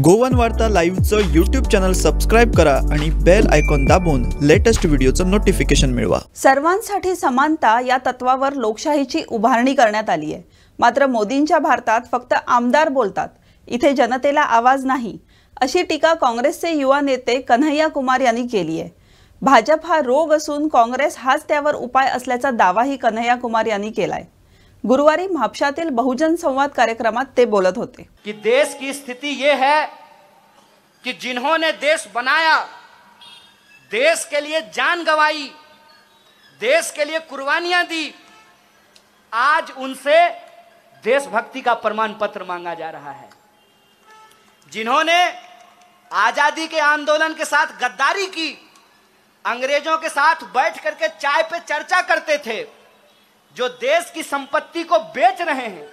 गोवन वार्ता लाईव्हचं YouTube channel subscribe करा आणि बेल आयकॉन दाबून लेटेस्ट व्हिडिओचं नोटिफिकेशन मिळवा। सर्वांसाठी समानता या तत्वावर लोकशाहीची उभारणी करण्यात आली आहे। मात्र मोदींच्या भारतात फक्त आमदार बोलतात, इथे जनतेला आवाज नाही, अशी टीका काँग्रेसचे युवा नेते कन्हैया कुमार यांनी केली आहे। भाजप हा रोग असून काँग्रेस हाच त्यावर उपाय असल्याचा दावाही कन्हैया कुमार यांनी केलाय। गुरुवारी म्हापशातील बहुजन संवाद कार्यक्रमात ते बोलत होते कि देश की स्थिति ये है कि जिन्होंने देश बनाया, देश के लिए जान गवाई, देश के लिए कुर्बानियां दी, आज उनसे देशभक्ति का प्रमाण पत्र मांगा जा रहा है। जिन्होंने आजादी के आंदोलन के साथ गद्दारी की, अंग्रेजों के साथ बैठ करके चाय पे चर्चा करते थे, जो देश की संपत्ति को बेच रहे हैं,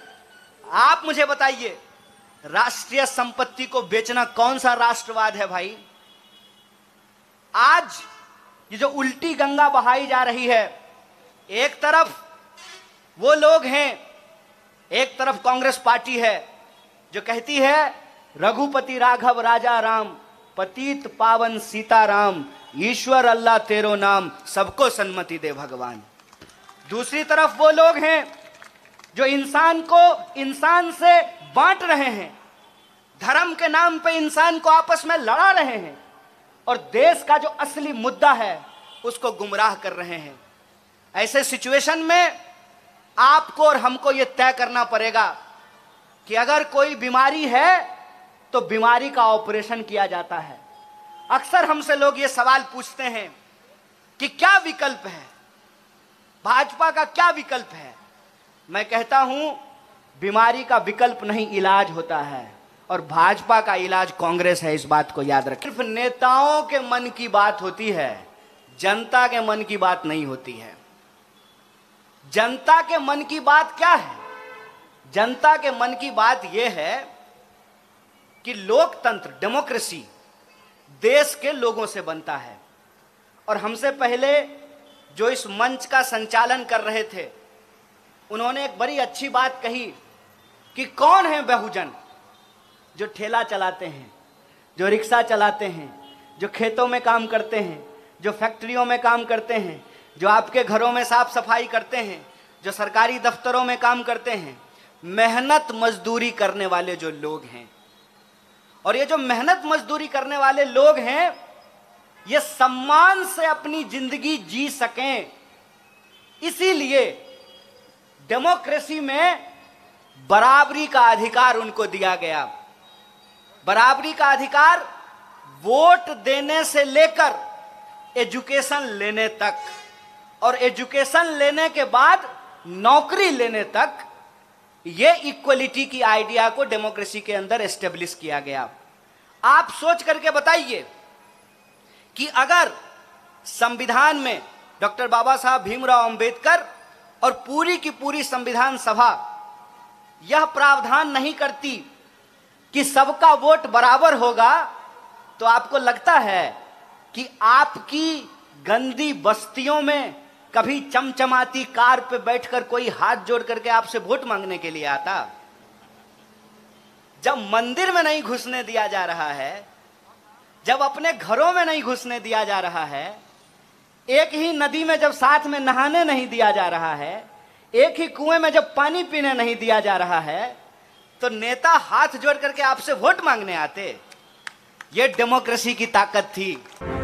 आप मुझे बताइए राष्ट्रीय संपत्ति को बेचना कौन सा राष्ट्रवाद है भाई। आज ये जो उल्टी गंगा बहाई जा रही है, एक तरफ वो लोग हैं, एक तरफ कांग्रेस पार्टी है जो कहती है रघुपति राघव राजा राम, पतित पावन सीताराम, ईश्वर अल्लाह तेरो नाम, सबको सन्मति दे भगवान। दूसरी तरफ वो लोग हैं जो इंसान को इंसान से बांट रहे हैं, धर्म के नाम पे इंसान को आपस में लड़ा रहे हैं और देश का जो असली मुद्दा है उसको गुमराह कर रहे हैं। ऐसे सिचुएशन में आपको और हमको ये तय करना पड़ेगा कि अगर कोई बीमारी है तो बीमारी का ऑपरेशन किया जाता है। अक्सर हमसे लोग ये सवाल पूछते हैं कि क्या विकल्प है, भाजपा का क्या विकल्प है। मैं कहता हूं बीमारी का विकल्प नहीं, इलाज होता है और भाजपा का इलाज कांग्रेस है, इस बात को याद रखें। सिर्फ नेताओं के मन की बात होती है, जनता के मन की बात नहीं होती है। जनता के मन की बात क्या है? जनता के मन की बात यह है कि लोकतंत्र, डेमोक्रेसी देश के लोगों से बनता है। और हमसे पहले जो इस मंच का संचालन कर रहे थे, उन्होंने एक बड़ी अच्छी बात कही कि कौन है बहुजन? जो ठेला चलाते हैं, जो रिक्शा चलाते हैं, जो खेतों में काम करते हैं, जो फैक्ट्रियों में काम करते हैं, जो आपके घरों में साफ सफाई करते हैं, जो सरकारी दफ्तरों में काम करते हैं, मेहनत मजदूरी करने वाले जो लोग हैं। और ये जो मेहनत मजदूरी करने वाले लोग हैं, ये सम्मान से अपनी जिंदगी जी सकें, इसीलिए डेमोक्रेसी में बराबरी का अधिकार उनको दिया गया। बराबरी का अधिकार वोट देने से लेकर एजुकेशन लेने तक और एजुकेशन लेने के बाद नौकरी लेने तक, ये इक्वलिटी की आइडिया को डेमोक्रेसी के अंदर एस्टेब्लिश किया गया। आप सोच करके बताइए कि अगर संविधान में डॉक्टर बाबा साहब भीमराव अंबेडकर और पूरी की पूरी संविधान सभा यह प्रावधान नहीं करती कि सबका वोट बराबर होगा, तो आपको लगता है कि आपकी गंदी बस्तियों में कभी चमचमाती कार पे बैठकर कोई हाथ जोड़ करके आपसे वोट मांगने के लिए आता? जब मंदिर में नहीं घुसने दिया जा रहा है, जब अपने घरों में नहीं घुसने दिया जा रहा है, एक ही नदी में जब साथ में नहाने नहीं दिया जा रहा है, एक ही कुएं में जब पानी पीने नहीं दिया जा रहा है, तो नेता हाथ जोड़ करके आपसे वोट मांगने आते। ये डेमोक्रेसी की ताकत थी।